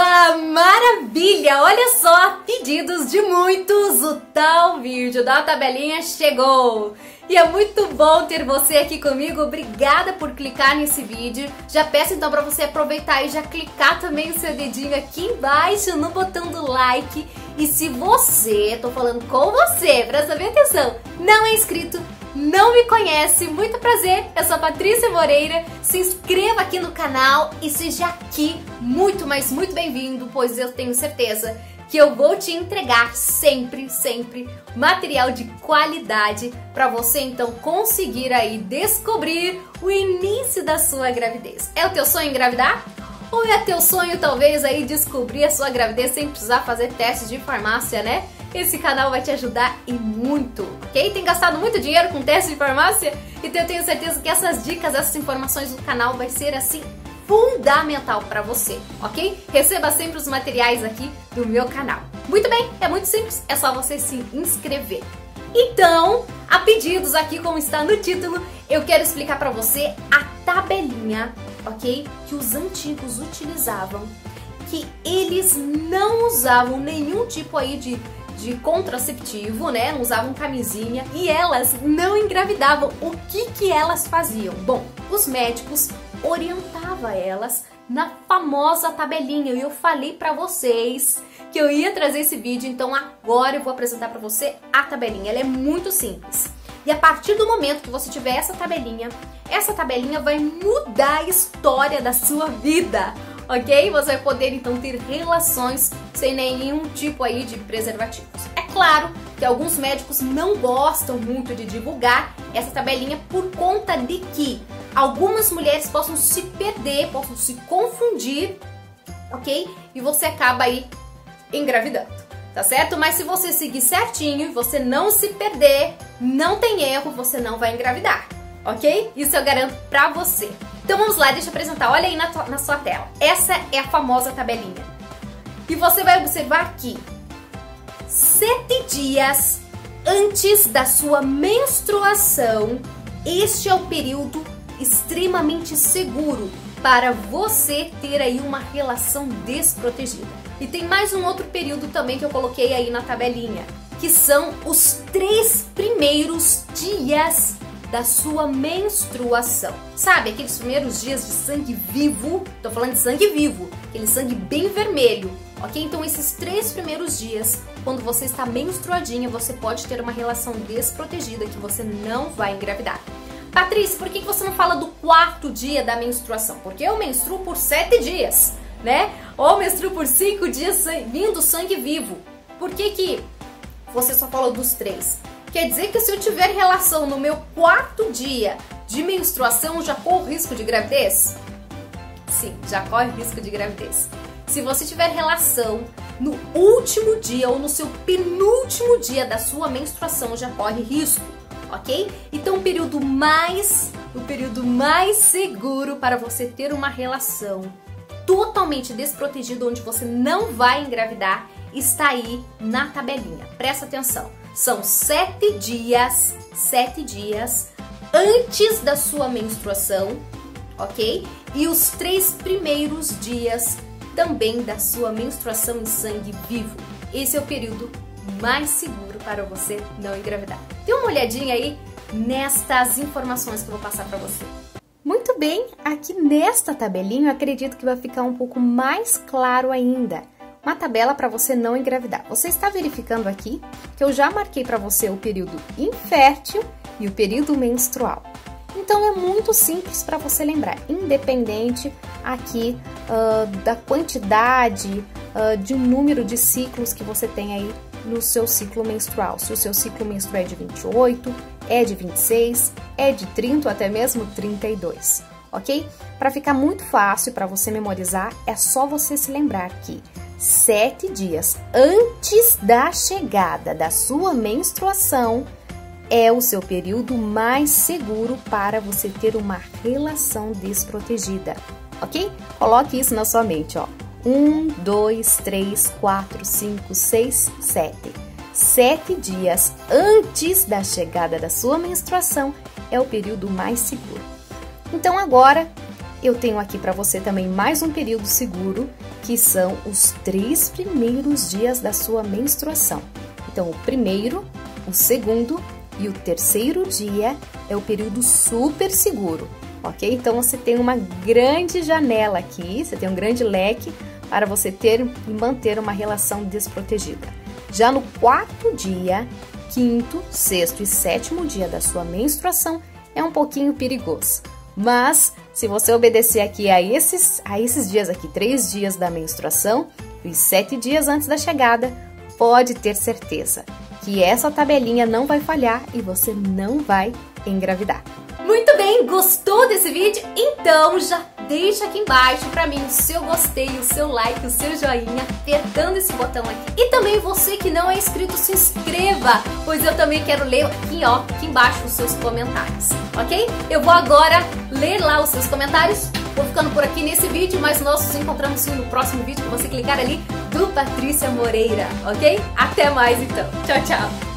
Oba! Maravilha! Olha só, pedidos de muitos, o tal vídeo da tabelinha chegou! E é muito bom ter você aqui comigo, obrigada por clicar nesse vídeo. Já peço então para você aproveitar e já clicar também o seu dedinho aqui embaixo no botão do like. E se você, tô falando com você, presta bem atenção, não é inscrito, não me conhece, muito prazer, eu sou a Patrícia Moreira, se inscreva aqui no canal e seja aqui muito, mas muito bem-vindo, pois eu tenho certeza que eu vou te entregar sempre, sempre material de qualidade para você então conseguir aí descobrir o início da sua gravidez. É o teu sonho engravidar? Ou é teu sonho talvez aí descobrir a sua gravidez sem precisar fazer testes de farmácia, né? Esse canal vai te ajudar e muito, ok? Tem gastado muito dinheiro com testes de farmácia? Então eu tenho certeza que essas dicas, essas informações do canal vai ser assim fundamental para você, ok? Receba sempre os materiais aqui do meu canal. Muito bem, é muito simples, é só você se inscrever. Então, a pedidos aqui, como está no título, eu quero explicar para você a tabelinha, ok? Que os antigos utilizavam, que eles não usavam nenhum tipo aí de contraceptivo, né? Não usavam camisinha e elas não engravidavam. O que elas faziam? Bom, os médicos orientava elas na famosa tabelinha e eu falei pra vocês que eu ia trazer esse vídeo, então agora eu vou apresentar pra você a tabelinha. Ela é muito simples e a partir do momento que você tiver essa tabelinha vai mudar a história da sua vida, ok? Você vai poder então ter relações sem nenhum tipo aí de preservativos. É claro que alguns médicos não gostam muito de divulgar essa tabelinha por conta de que algumas mulheres possam se perder, possam se confundir, ok? E você acaba aí engravidando, tá certo? Mas se você seguir certinho, você não se perder, não tem erro, você não vai engravidar, ok? Isso eu garanto pra você. Então vamos lá, deixa eu apresentar, olha aí na sua tela. Essa é a famosa tabelinha. E você vai observar aqui, 7 dias antes da sua menstruação, este é o período extremamente seguro para você ter aí uma relação desprotegida. E tem mais um outro período também que eu coloquei aí na tabelinha, que são os 3 primeiros dias da sua menstruação. Sabe, aqueles primeiros dias de sangue vivo, tô falando de sangue vivo, aquele sangue bem vermelho, ok? Então esses 3 primeiros dias, quando você está menstruadinha, você pode ter uma relação desprotegida que você não vai engravidar. Patrícia, por que você não fala do 4º dia da menstruação? Porque eu menstruo por 7 dias, né? Ou menstruo por 5 dias vindo sangue vivo. Por que que você só fala dos 3? Quer dizer que se eu tiver relação no meu 4º dia de menstruação, eu já corro risco de gravidez? Sim, já corre risco de gravidez. Se você tiver relação no último dia ou no seu penúltimo dia da sua menstruação, já corre risco. Ok? Então o período mais seguro para você ter uma relação totalmente desprotegida, onde você não vai engravidar, está aí na tabelinha. Presta atenção, são 7 dias antes da sua menstruação, ok? E os 3 primeiros dias também da sua menstruação em sangue vivo. Esse é o período mais seguro para você não engravidar. Dê uma olhadinha aí nestas informações que eu vou passar para você. Muito bem, aqui nesta tabelinha eu acredito que vai ficar um pouco mais claro ainda. Uma tabela para você não engravidar. Você está verificando aqui que eu já marquei para você o período infértil e o período menstrual. Então é muito simples para você lembrar, independente aqui da quantidade, de um número de ciclos que você tem aí no seu ciclo menstrual. Se o seu ciclo menstrual é de 28, é de 26, é de 30 ou até mesmo 32, ok? Para ficar muito fácil para você memorizar, é só você se lembrar que 7 dias antes da chegada da sua menstruação é o seu período mais seguro para você ter uma relação desprotegida, ok? Coloque isso na sua mente, ó. 1, 2, 3, 4, 5, 6, 7. 7 dias antes da chegada da sua menstruação é o período mais seguro. Então agora eu tenho aqui para você também mais um período seguro, que são os 3 primeiros dias da sua menstruação. Então, o primeiro, o segundo e o terceiro dia é o período super seguro, ok? Então, você tem uma grande janela aqui, você tem um grande leque para você ter e manter uma relação desprotegida. Já no quarto dia, quinto, sexto e sétimo dia da sua menstruação é um pouquinho perigoso. Mas, se você obedecer aqui a esses dias aqui, 3 dias da menstruação e 7 dias antes da chegada, pode ter certeza que essa tabelinha não vai falhar e você não vai engravidar. Muito bem, gostou desse vídeo? Então já deixa aqui embaixo pra mim o seu gostei, o seu like, o seu joinha, apertando esse botão aqui. E também você que não é inscrito, se inscreva, pois eu também quero ler aqui embaixo os seus comentários, ok? Eu vou agora ler lá os seus comentários, vou ficando por aqui nesse vídeo, mas nós nos encontramos no próximo vídeo que você clicar ali do Patrícia Moreira, ok? Até mais então, tchau, tchau!